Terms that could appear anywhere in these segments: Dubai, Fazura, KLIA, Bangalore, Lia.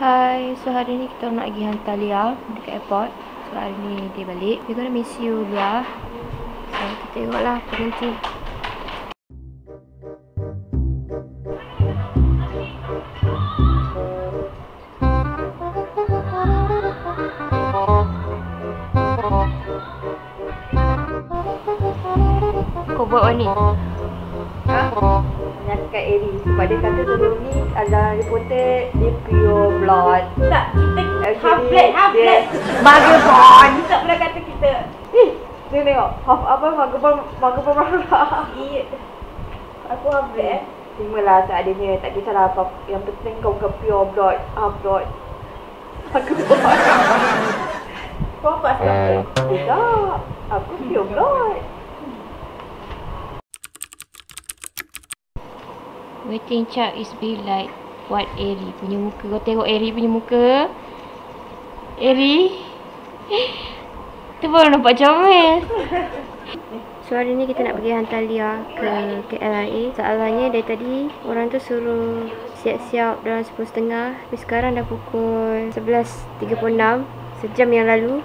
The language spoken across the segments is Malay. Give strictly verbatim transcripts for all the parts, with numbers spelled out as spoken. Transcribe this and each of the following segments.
Hai, so hari ni kita nak pergi hantar Lia dekat airport. So hari ni dia balik. We're gonna miss you, Lia. So kita tengoklah apa nanti. Kau buat apa ni? Ha? Menyaksikan Eri sebab dia kata sebelum ni ada reporter dia pure blonde. Tak, kita okay, half black, half black Vagabond. Tak pernah kata kita. Eh, dia tengok half apa Vagabond, Vagabond marah. Iya. Aku half black eh. Timalah seadanya, tak kisahlah apa. Yang penting kau bukan pure blonde, half blonde Vagabond. Kau apa asal? Tidak, aku pure blonde. Waiting chart is be like what Eri punya muka. Kau tengok Eri punya muka. Eri tu baru nampak comel. So hari ni kita nak pergi hantar Lia ke K L I A. Soalannya dari tadi orang tu suruh siap-siap dalam sepuluh tiga puluh. Tapi sekarang dah pukul sebelas tiga puluh enam. Sejam yang lalu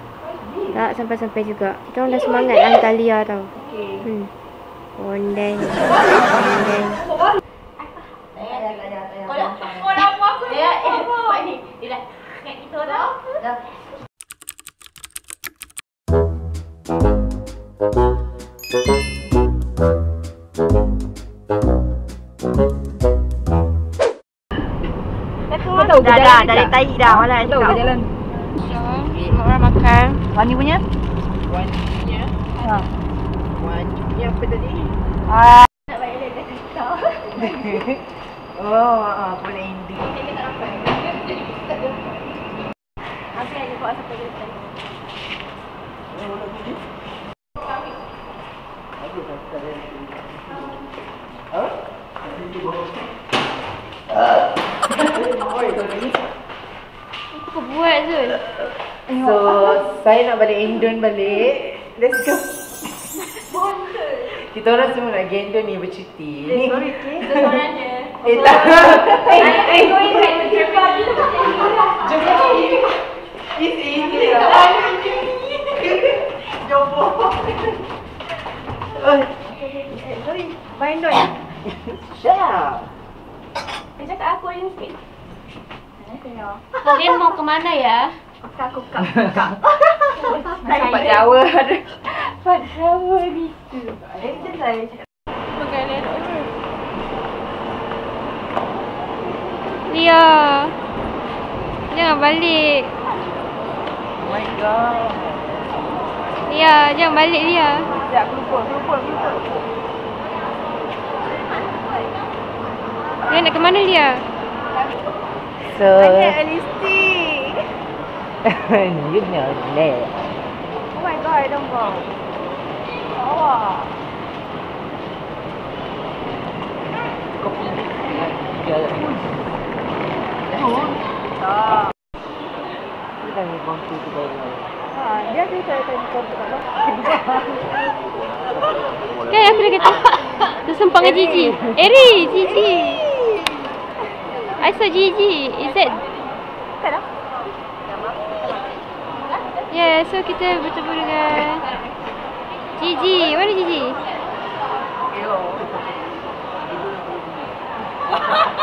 tak sampai-sampai juga. Kita orang dah semangat hantar Lia tau. Hmm. Ondeng Ondeng Dah dah, dah ada tahi dah malam tu jalan. So, semua orang makan. Wani punya? Wani punya. Ha. Wani punya apa tadi? Ah, nak balik dah kita. Oh, ah, boleh indi. Kita tak nampak. Apa yang dia buat sampai dia tadi? Aku tak tahu. Ha? Ini bawah. Aku kau buat Zul. So saya nak balik Indon balik. Let's go. Kita orang semua nak pergi Indon ni bercuti. Sorry ke? Seorang je. Eh tak. Eh eh kau ingat berjumpa lagi tak? Jumpa lagi. Isi isi lah. Jumpa. Oh. Sorry. Bye Indon. Siap. Dia cakap aku ni sikit. Kalian mau ke mana ya? Aku buka, aku buka. Pak Jawa ada. Pak Jawa gitu. Ada macam saya cakap. Pegalian orang. Lia. Jangan balik. Oh my god. Lia, jangan balik Lia. Sekejap, aku lupa, aku lupa, aku lupa. Dia nak ke mana dia? So mana Alisti? You know that. Oh my god, I don't know. Oh. Kopi. Ya. Oh. Ah. Kita ni kopi tu baru. Ha, dia tu saya tadi kopi apa? Kan aku dah kata tersempang dengan Gigi. Eri, Gigi. I saw Gigi. Is that? Hello. Yeah, so kita bertemu dengan Gigi. Mana Gigi? Hello.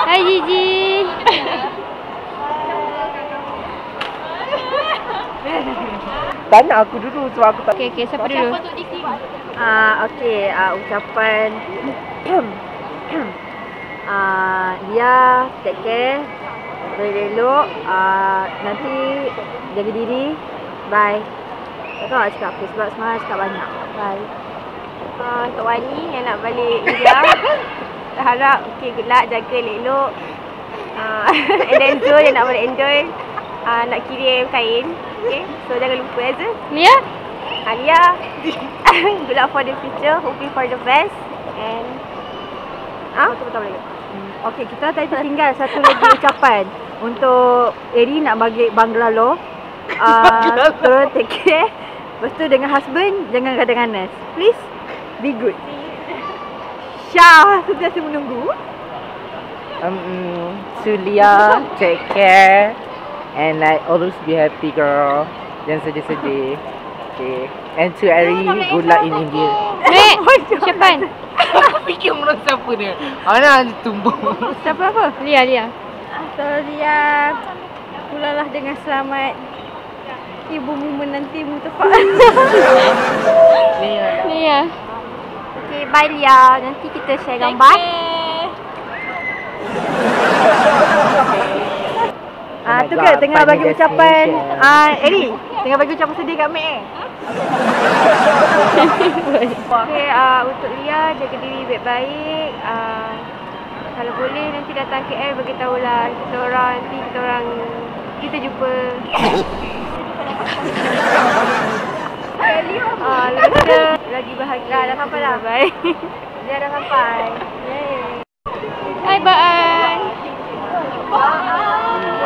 Hi Gigi. Tak nak aku dulu sebab aku tak. Okay, okay. Siapa dulu? Siapa untuk Gigi? Ah, okay. Ah, ucapan. Uh, dia take care, elok-elok, uh, nanti jaga diri, bye. Tak tahu nak cakap apa sebab semalam cakap banyak. Bye. uh, Tok Wani yang nak balik India, harap okay, good luck, jaga elok-elok. uh, And then Zul yang nak balik enjoy, uh, nak kirim kain, okay? So jangan lupa ya Zul. Lia? Uh, Lia, good luck for the future, hoping for the best. And ah, betul betul boleh. Okey, kita tadi tertinggal satu lagi ucapan untuk Eri nak bagi Bangalore. Ah, uh, terus take care. Lepas tu dengan husband jangan ganas-ganas. Please be good. Syah sentiasa menunggu. Um, to Lia, take care, and I always be happy girl. Jangan sedih-sedih. Okay. And to Ari, good luck in India. Nek, Syapan. Aku fikir menurut siapa dia. Anak tumbuh. Siapa apa? Lia, Lia. Atau Lia, pulanglah dengan selamat. Ibumu menantimu tepat. Lia. Lia. Okay, bye Lia. Nanti kita share gambar. Ah, tu ke tengah bagi ucapan. Ah, Eri, tengah bagi ucapan sedih kat Mek eh. Okey, ah untuk Lia jaga diri baik-baik. Ah kalau boleh nanti datang K L bagi tahulah kita orang nanti kita orang kita jumpa. Ah, lagi lagi bahagia. Dah, dah sampai dah. Bye. Dah dah sampai. Bye bye.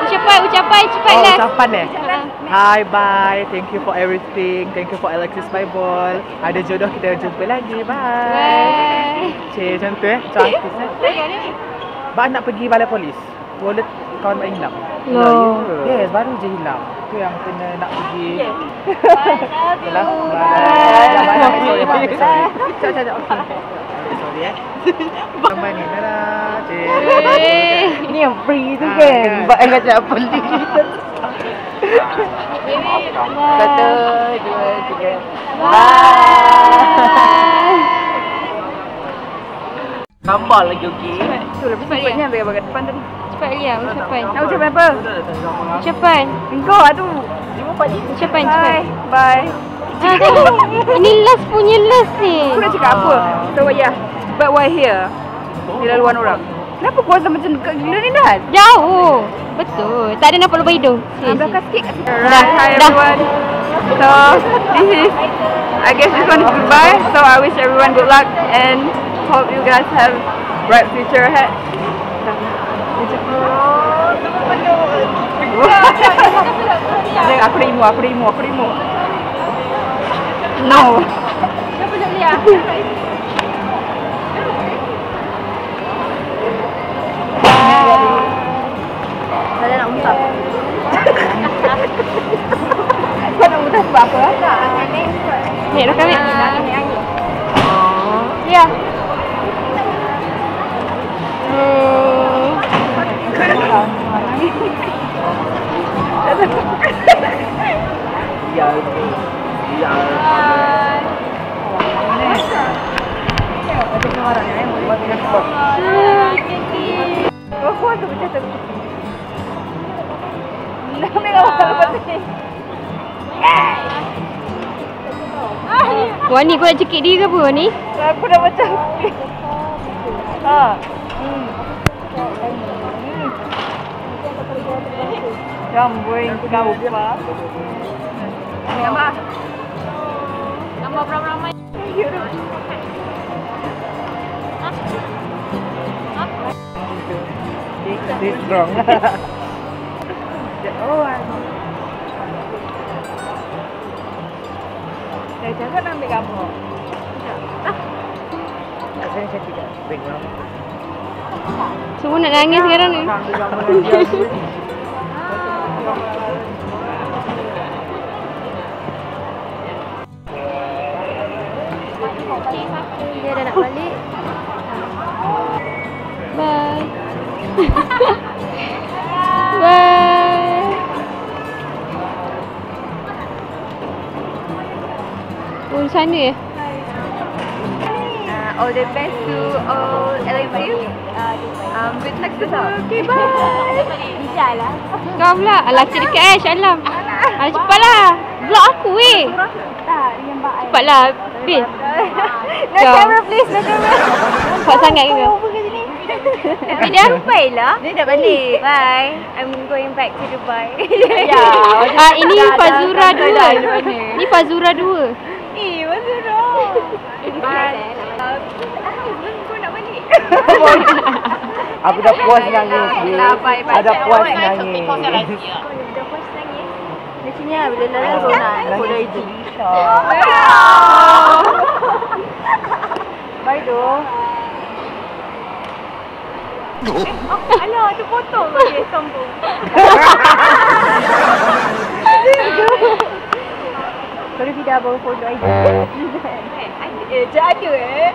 Ucapan, ucapan, cepatlah. Oh, ucapan eh? Hi, bye. Thank you for everything. Thank you for Alexis, my ball. Ada jodoh kita jumpa lagi. Bye. Bye. Cik, macam tu eh? Macam artis eh? Bak nak pergi balai polis. Wallet kawan tak hilang. Loh. Yes, baru je hilang. Tu yang kena nak pergi. Bye, love you. Bye. Bye. Bye. Sorry, sorry eh. Teman ni, Nara. Cik. Ini yang free tu kan. Buat yang kata apa ni. Satu, dua, tiga. Bye. Gambar lagi okey. Itulah bersifatnya ambil gambar kat depan tadi. Cepat Lia, ucapan. Nak ucapan apa? Ucapan. Engkau lah tu. Ucapan, cepat. Bye. Ini last punya last ni. Aku nak cakap apa? So what ya? But why here? Di laluan orang. Kenapa puasa macam dekat gila ni dah? Jauh. Betul. Tak ada nampak lubang hidung. Belakang sikit kat sini. Alright, hi everyone. So, this is, I guess this one is goodbye. So, I wish everyone good luck and hope you guys have bright future ahead. Aku dah imu, aku dah imu, aku dah imu. No. Kenapa nak lihat? Apa rasa? Nek dah kahwin? Dah kahwin angin. Ya. Hmm. Ya. Ya. Ada orang yang mau buat dengan kau. Kau kau tu macam tu. Nak melawan apa ni? Wah ni kau nak cekik dia ke apa ni? Aku dah macam haa hmm hmm jamboing kau apa? Gambar gambar beramai-ramai ya dah ha? Ha? This wrong oh I jangan ambil gambar. Tak saya cakap tidak. Background. Semua nak nangis sekarang ni. Dia dah nak balik. Bye. Bye. Oh, sana ya? Uh, all the best to all Alexis. Um, good luck to all. Okay, bye. InsyaAllah. Kau pula. Alah, cik dekat eh, insyaAllah. Alah, cepatlah. Blok aku weh. Cepatlah, Bin. No camera please, no camera. Kuat sangat ke kau? Dia baiklah. Dia dah balik. Bye. I'm going back to Dubai. Ya. Ah, ini Fazura dua. Ini Fazura dua. Eh, what's wrong? Abang kau nak balik? Aku dah puas nangis. Ada puas nangis. Kau dah puas nangis? Macamnya bila Lala kau nak boleh je. Bye doh. Eh, oh, alah, tu potong kau dia sombong. Kalau dia dah bawa foto aja. Eh, jadi eh.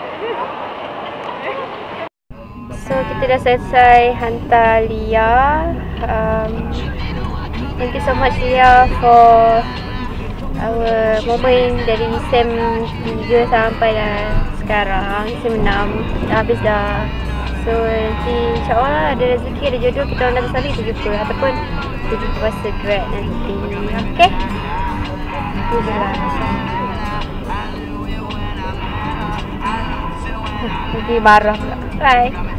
So, kita dah selesai hantar Lia. Um, thank you so much Lia for our moment dari sem tiga sampai dah sekarang sem enam dah habis dah. So nanti insyaAllah ada rezeki, ada jodoh, kita orang dah bersama kita jumpa ataupun kita jumpa masa grad nanti. Okay, itu je lah. Nanti marah pula. Bye.